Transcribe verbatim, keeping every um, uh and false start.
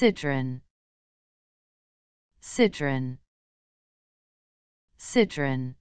Citron, citron, citron.